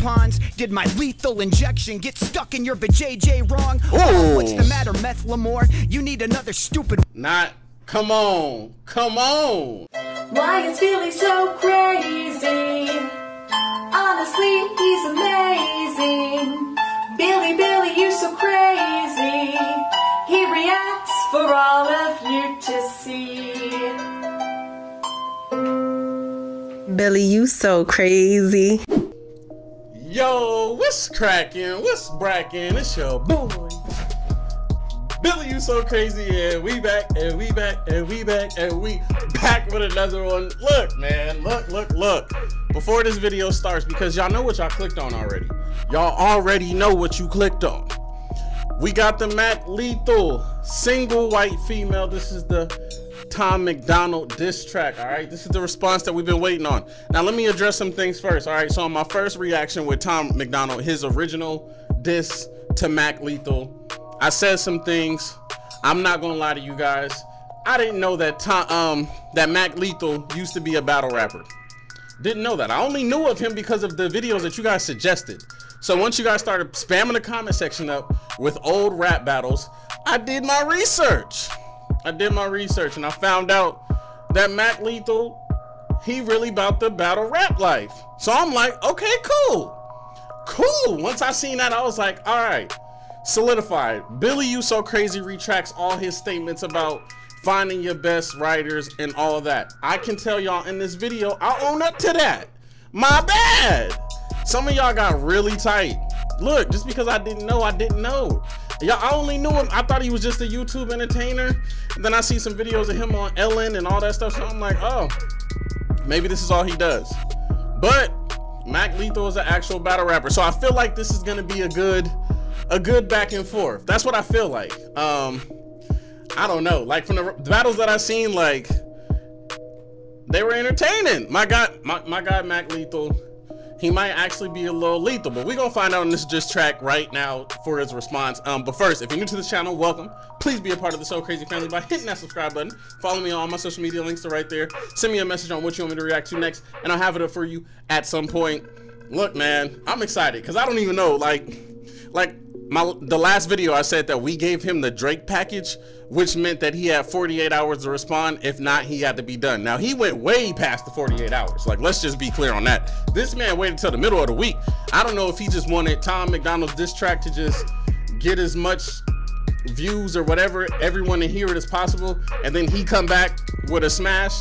Pons, did my lethal injection get stuck in your vajayjay wrong? Oh, what's the matter, Methylamore? You need another stupid. Not. Come on, come on. Why is Billy so crazy? Honestly, he's amazing. Billy, Billy, you so crazy. He reacts for all of you to see. Billy, you so crazy. Yo, what's cracking? What's bracking? It's your boy, Billy You So Crazy, and we back, and we back, and we back, and we back with another one. Look, man, look. Before this video starts, because y'all know what y'all clicked on already. Y'all already know what you clicked on. We got the Mac Lethal, single white female. This is the Tom MacDonald diss track. All right, this is the response that we've been waiting on. Now let me address some things first. All right, so my first reaction with Tom MacDonald, his original diss to Mac Lethal, I said some things. I'm not gonna lie to you guys, I didn't know that that Mac Lethal used to be a battle rapper. Didn't know that. I only knew of him because of the videos that you guys suggested. So once you guys started spamming the comment section up with old rap battles, I did my research. And I found out that Mac Lethal, he really about the battle rap life. So I'm like, okay, cool. Once I seen that, I was like, all right, solidified. Billy You So Crazy retracts all his statements about finding your best writers and all of that. I can tell y'all in this video, I own up to that. My bad. Some of y'all got really tight. Look, just because I didn't know, Y'all, I only knew him. I thought he was just a YouTube entertainer. And then I see some videos of him on Ellen and all that stuff. So I'm like, oh, maybe this is all he does. But Mac Lethal is an actual battle rapper. So I feel like this is going to be a good back and forth. That's what I feel like. I don't know. Like from the battles that I seen, like they were entertaining. My guy Mac Lethal, he might actually be a little lethal, but we're gonna find out on this diss track right now for his response. But first, if you're new to this channel, welcome. Please be a part of the So Crazy family by hitting that subscribe button. Follow me on all my social media, links are right there. Send me a message on what you want me to react to next, and I'll have it up for you at some point. Look, man, I'm excited because I don't even know. Like the last video, I said that we gave him the Drake package, which meant that he had 48 hours to respond. If not, he had to be done. Now he went way past the 48 hours. Like, let's just be clear on that. This man waited till the middle of the week. I don't know if he just wanted Tom MacDonald's diss track to just get as much views or whatever, everyone to hear it as possible, and then he come back with a smash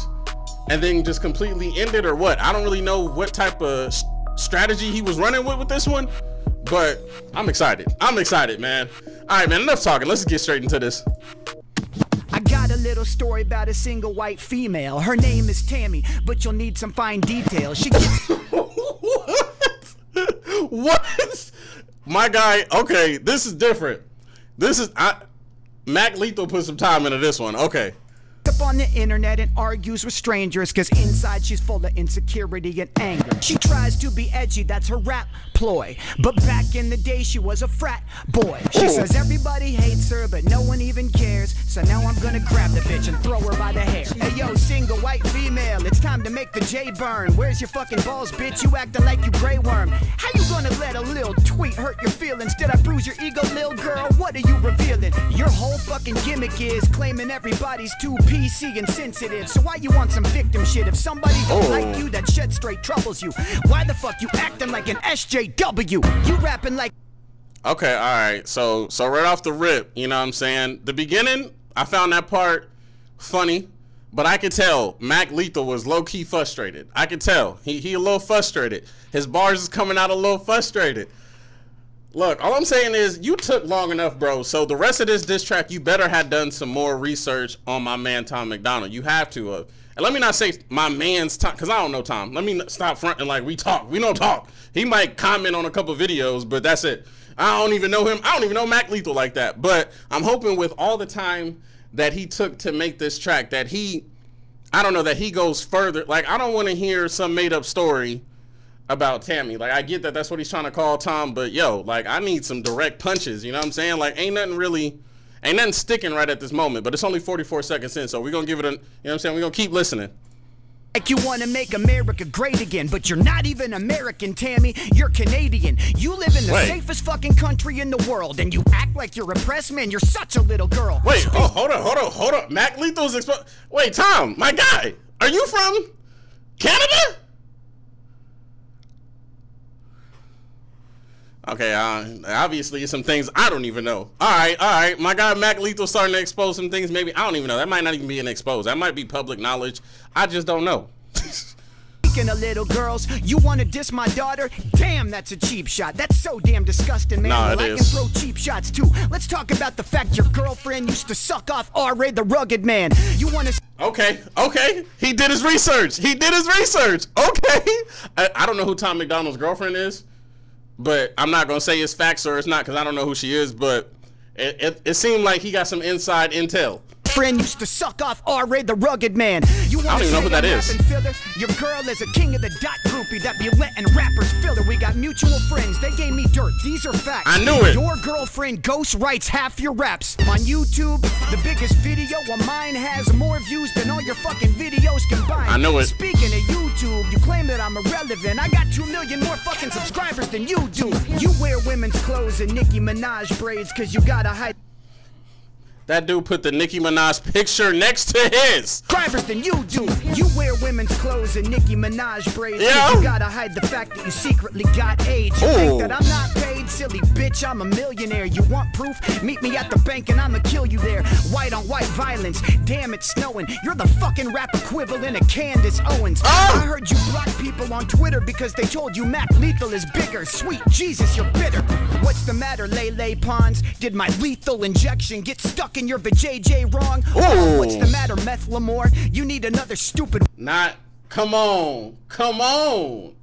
and then just completely end it, or what. I don't really know what type of strategy he was running with this one, but I'm excited. Man. All right, man, enough talking. Let's get straight into this. I got a little story about a single white female. Her name is Tammy, but you'll need some fine details. She gets What? My guy, okay, this is different. This is Mac Lethal put some time into this one. Okay. Up on the internet and argues with strangers, cause inside she's full of insecurity and anger. She tries to be edgy, that's her rap ploy, but back in the day she was a frat boy. She says everybody hates her, but no one even cares, so now I'm gonna grab the bitch and throw her by the hair. Hey yo, single white female, it's time to make the J burn. Where's your fucking balls, bitch? You acting like you Grey Worm. How you gonna let a little tweet hurt your feelings? Did I bruise your ego, little girl? What are you revealing? Your whole fucking gimmick is claiming everybody's too PC and sensitive, so why you want some victim shit? If somebody don't like you, that shit straight troubles you. Why the fuck you acting like an SJW? You rapping like... Okay, all right, so right off the rip, you know what I'm saying? The beginning, I found that part funny, but I could tell Mac Lethal was low-key frustrated. I could tell. He a little frustrated. His bars is coming out a little frustrated. Look, all I'm saying is you took long enough, bro. So the rest of this diss track, you better have done some more research on my man, Tom MacDonald. You have to have. And let me not say my man's Tom, because I don't know Tom. Let me stop fronting like we talk. We don't talk. He might comment on a couple videos, but that's it. I don't even know him. I don't even know Mac Lethal like that. But I'm hoping with all the time that he took to make this track that he, I don't know, that he goes further. Like, I don't want to hear some made up story about Tammy. Like, I get that that's what he's trying to call Tom, but yo, like, I need some direct punches, you know what I'm saying? Like, ain't nothing sticking right at this moment, but it's only 44 seconds in, so we're gonna give it a, you know what I'm saying, we're gonna keep listening. Like you want to make America great again, but you're not even American, Tammy. You're Canadian. You live in the safest fucking country in the world, and you act like you're oppressed, man. You're such a little girl. Wait, hold up. Mac Lethal's Wait, Tom, my guy, are you from Canada? Okay, obviously some things I don't even know. All right. My guy Mac Lethal starting to expose some things maybe I don't even know. That might not even be an expose. That might be public knowledge. I just don't know. Speaking of little girls, you want to diss my daughter? Damn, that's a cheap shot. That's so damn disgusting, man. Nah, well, I can throw cheap shots, too. Let's talk about the fact your girlfriend used to suck off R.A. the Rugged Man. You want to... Okay. He did his research. Okay. I don't know who Tom MacDonald's girlfriend is. But I'm not going to say it's facts or it's not because I don't know who she is, but it seemed like he got some inside intel. Friend used to suck off R.A. the Rugged Man. You I don't even know who that is. Your girl is a king of the dot groupie that be letting rappers filler. We got mutual friends. They gave me dirt. These are facts. I knew it. Your girlfriend ghost writes half your raps. On YouTube, the biggest video of mine has more views than all your fucking videos combined. I know it. Speaking of YouTube, you claim that I'm irrelevant. I got 2 million more fucking subscribers than you do. You wear women's clothes and Nicki Minaj braids because you got a hide. That dude put the Nicki Minaj picture next to his. Subscribers than you do. You wear women's clothes and Nicki Minaj braids. You gotta hide the fact that you secretly got AIDS. You think that I'm not paid? Silly bitch, I'm a millionaire. You want proof? Meet me at the bank and I'ma kill you there. White on white violence. Damn, it's snowing. You're the fucking rap equivalent of Candace Owens. I heard you block people on Twitter because they told you Mac Lethal is bigger. Sweet Jesus, you're bitter. What's the matter, Lele Pons? Did my lethal injection get stuck in your vajayjay wrong? Oh, what's the matter, Meth Lamore? You need another stupid come on.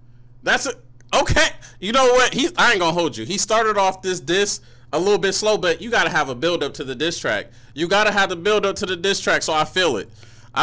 That's a okay. You know what? I ain't gonna hold you. He started off this diss a little bit slow, but you gotta have a build up to the diss track. So I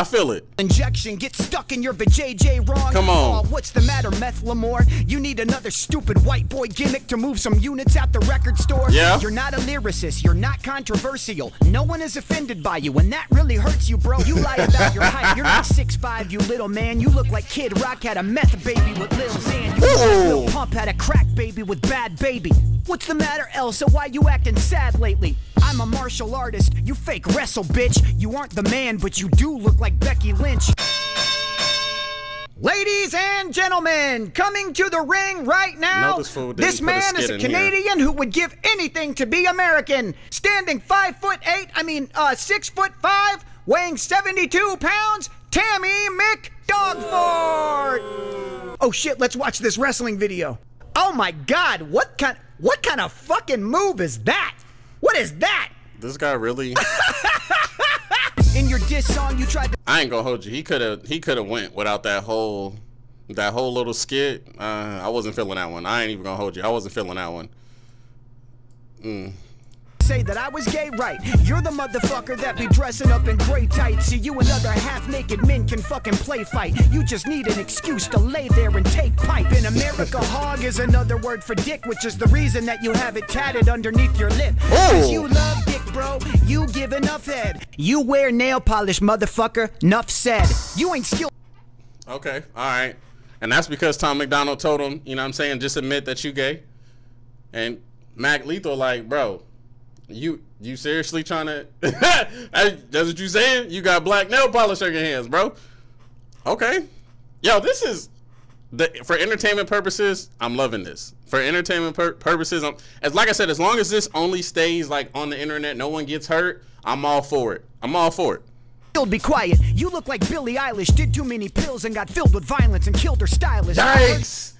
feel it. Injection get stuck in your vajayjay wrong. Come on. What's the matter, Meth Lamore? You need another stupid white boy gimmick to move some units out the record store. Yeah. You're not a lyricist. You're not controversial. No one is offended by you, and that really hurts you, bro. You lie about your height. You're not 6'5", you little man. You look like Kid Rock had a meth baby with Lil Xan. You look like Lil Pump had a crack baby with Bad Baby. What's the matter, Elsa? Why you acting sad lately? I'm a martial artist. You fake wrestle, bitch. You aren't the man, but you do look like Becky Lynch. Ladies and gentlemen, coming to the ring right now, this man is a Canadian who would give anything to be American. Standing 6'5", weighing 72 pounds, Tammy McDogford. Oh shit, let's watch this wrestling video. Oh my God, what kind of fucking move is that? What is that? This guy really. In your diss song, you tried to. I ain't gonna hold you. He could have went without that whole little skit. I wasn't feeling that one. I ain't even gonna hold you. I wasn't feeling that one. Say that I was gay, right? You're the motherfucker that be dressing up in gray tights. See, you and other half-naked men can fucking play fight. You just need an excuse to lay there and take pipe. In America, hog is another word for dick, which is the reason that you have it tatted underneath your lip. Cause you love dick, bro. You give enough head. You wear nail polish, motherfucker. Nuff said. You ain't skilled. Okay, alright. And that's because Tom MacDonald told him, you know what I'm saying, just admit that you gay. And Mac Lethal like, bro, you seriously trying to that's what you saying? You got black nail polish on your hands, bro. Okay. Yo, this is for entertainment purposes, I'm loving this. For entertainment purposes, as like I said, as long as this only stays like on the internet, no one gets hurt, I'm all for it. Be quiet. You look like Billie Eilish did too many pills and got filled with violence and killed her stylist. Yikes.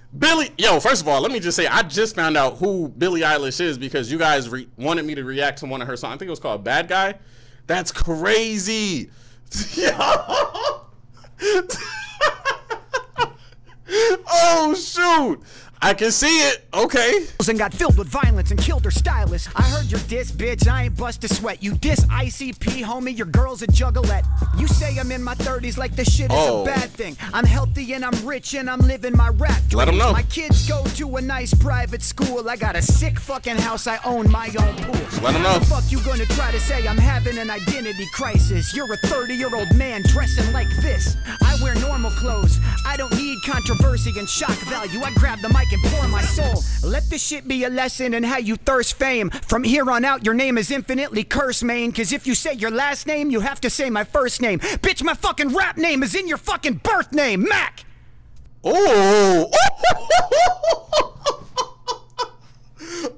Yo, first of all, let me just say, I just found out who Billie Eilish is because you guys wanted me to react to one of her songs. I think it was called Bad Guy. That's crazy. Oh, shoot. I can see it. Okay. And got filled with violence and killed her stylist. I heard your diss, bitch. I ain't bust a sweat. You diss ICP, homie. Your girl's a juggalette. You say I'm in my 30s like this shit is a bad thing. I'm healthy and I'm rich and I'm living my rap dreams. Let them know. My kids go to a nice private school. I got a sick fucking house. I own my own pool. Just let them know. How the fuck you gonna try to say I'm having an identity crisis? You're a 30-year-old man dressing like this. I wear normal clothes. I don't need controversy and shock value. I grab the mic and pour my soul. Let this shit be a lesson in how you thirst fame. From here on out, your name is infinitely cursed, man. Cause if you say your last name, you have to say my first name. Bitch, my fucking rap name is in your fucking birth name, Mac. Oh.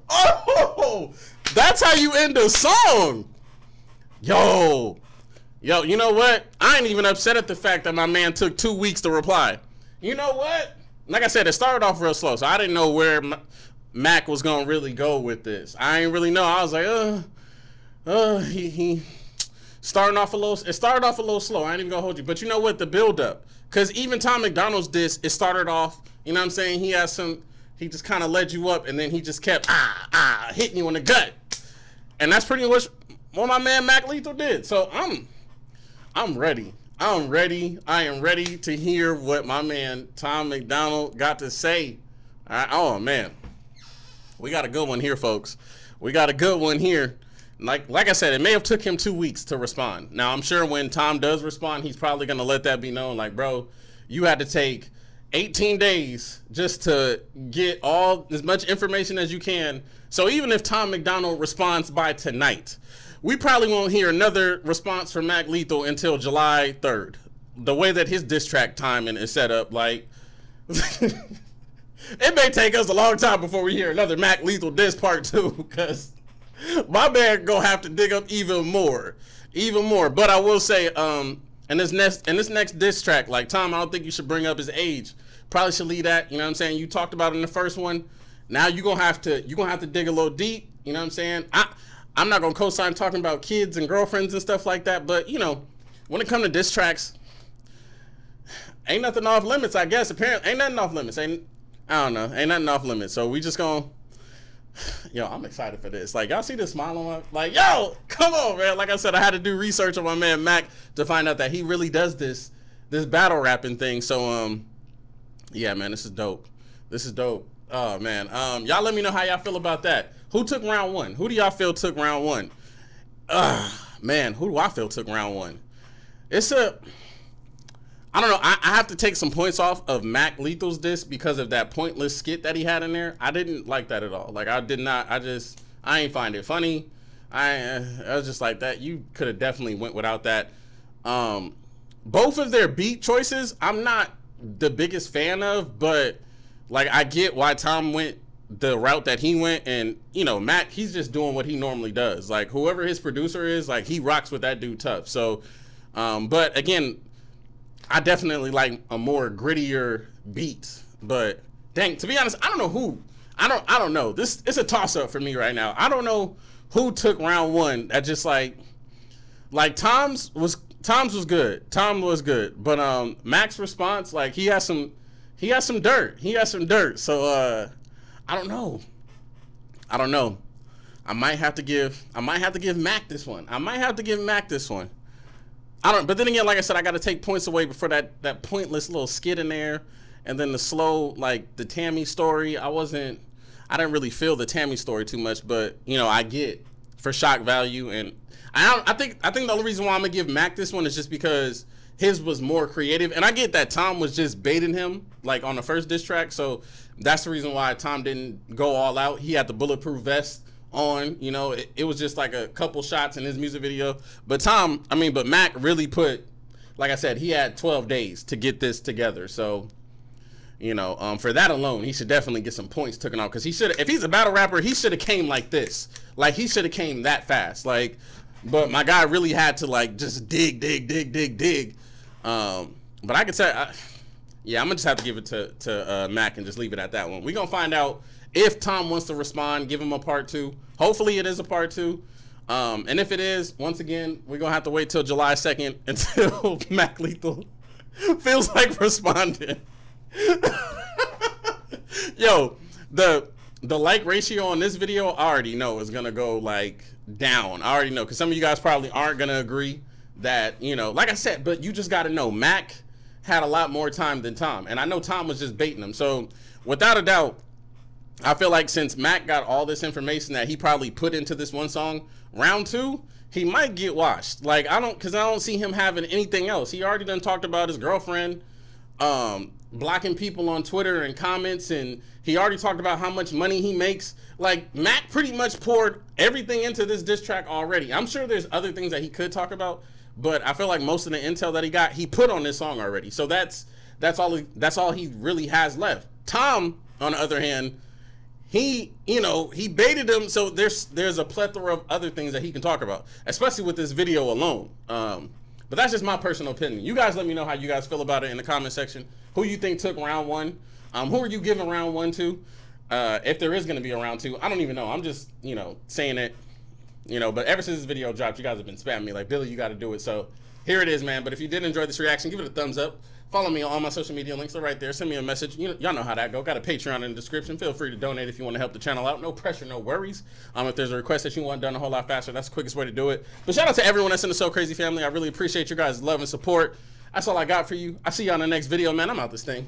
Oh. That's how you end a song. Yo. Yo, you know what? I ain't even upset at the fact that my man took 2 weeks to reply. You know what? Like I said, it started off real slow, so I didn't know where Mac was gonna really go with this. I ain't really know. I was like, he starting off a little. It started off a little slow. I ain't even gonna hold you, but you know what? The build up, because even Tom MacDonald's diss, it started off. You know what I'm saying? He has some. He just kind of led you up, and then he just kept hitting you in the gut, and that's pretty much what my man Mac Lethal did. So I'm ready. I'm ready. I am ready to hear what my man Tom MacDonald got to say. All right. Oh man, we got a good one here, folks. We got a good one here. Like I said, it may have took him 2 weeks to respond. Now I'm sure when Tom does respond, he's probably gonna let that be known. Like, bro, you had to take 18 days just to get all as much information as you can. So even if Tom MacDonald responds by tonight, we probably won't hear another response from Mac Lethal until July 3rd. The way that his diss track timing is set up, like, it may take us a long time before we hear another Mac Lethal diss part two, because my man gonna have to dig up even more. But I will say, in this next diss track, like, Tom, I don't think you should bring up his age. Probably should leave that. You know what I'm saying? You talked about it in the first one. Now you gonna have to dig a little deep. You know what I'm saying? I'm not gonna co-sign talking about kids and girlfriends and stuff like that, but you know, when it comes to diss tracks, ain't nothing off limits, I guess. Apparently, ain't nothing off limits. I don't know. Ain't nothing off limits. So we just gonna, yo, I'm excited for this. Like, y'all see this smile on my, like, yo, come on, man. Like I said, I had to do research on my man Mac to find out that he really does this battle rapping thing. So yeah, man, this is dope. This is dope. Oh man, y'all let me know how y'all feel about that. Who took round one? Who do y'all feel took round one? Man, who do I feel took round one? I don't know. I have to take some points off of Mac Lethal's diss because of that pointless skit that he had in there. I didn't like that at all. Like, I ain't find it funny. I was just like that. You could have definitely went without that. Both of their beat choices, I'm not the biggest fan of, but like, I get why Tom went the route that he went, and you know, Mac, he's just doing what he normally does. Like, whoever his producer is, like, he rocks with that dude tough. So, but again, I definitely like a more grittier beat. But dang, to be honest, I don't know who. I don't know. This, it's a toss up for me right now. I don't know who took round one. That just like Tom's was good. Tom was good, but Mac's response, like, he has some dirt. He has some dirt. So I don't know. I don't know. I might have to give Mac this one. I don't, but then again, like I said, I gotta take points away before that pointless little skit in there. And then the slow, like the Tammy story. I didn't really feel the Tammy story too much, but you know, I get for shock value, and I think the only reason why I'm gonna give Mac this one is just because his was more creative, and I get that Tom was just baiting him, like, on the first diss track, so that's the reason why Tom didn't go all out. He had the bulletproof vest on, you know, it was just like a couple shots in his music video, but Mac really put, like I said, he had 12 days to get this together, so, you know, for that alone, he should definitely get some points taken off, because he should, if he's a battle rapper, he should have came like this, like, he should have came that fast, like, but my guy really had to, like, just dig, but I could say, yeah, I'm gonna just have to give it to Mac and just leave it at that one. We're gonna find out if Tom wants to respond, give him a part two. Hopefully it is a part two, and if it is, once again, we're gonna have to wait till July 2nd until Mac Lethal feels like responding. Yo, the like ratio on this video, I already know is gonna go like down. I already know, because some of you guys probably aren't gonna agree that, you know, like I said, but you just gotta know Mac had a lot more time than Tom, and I know Tom was just baiting him. So without a doubt, I feel like since Mac got all this information that he probably put into this one song, round two, he might get washed. Like, I don't see him having anything else. He already done talked about his girlfriend blocking people on Twitter and comments, and he already talked about how much money he makes. Like, Mac pretty much poured everything into this diss track already. I'm sure there's other things that he could talk about, but I feel like most of the intel that he got, he put on this song already. So that's all he really has left. Tom, on the other hand, he, you know, he baited him, so there's a plethora of other things that he can talk about, especially with this video alone. But that's just my personal opinion. You guys let me know how you guys feel about it in the comment section. Who you think took round one? Who are you giving round one to? If there is going to be a round two, I don't even know. I'm just, you know, saying it, you know, but ever since this video dropped, you guys have been spamming me like, Billy, you got to do it. So here it is, man. But if you did enjoy this reaction, give it a thumbs up. Follow me on all my social media links. They're right there. Send me a message. Y'all know how that go. Got a Patreon in the description. Feel free to donate if you want to help the channel out. No pressure, no worries. If there's a request that you want done a whole lot faster, that's the quickest way to do it. But shout out to everyone that's in the So Crazy family. I really appreciate you guys' love and support. That's all I got for you. I'll see you on the next video, man. I'm out this thing.